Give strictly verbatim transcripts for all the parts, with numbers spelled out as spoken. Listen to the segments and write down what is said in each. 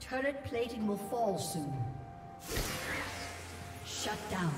Turret plating will fall soon. Shut down.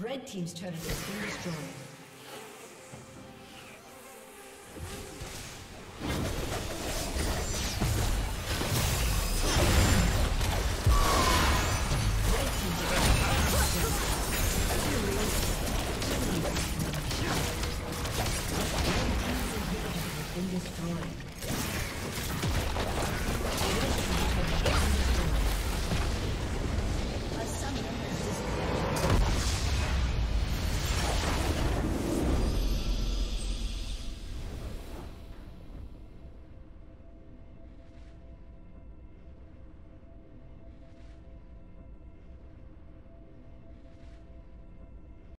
Red team's turret has been destroyed.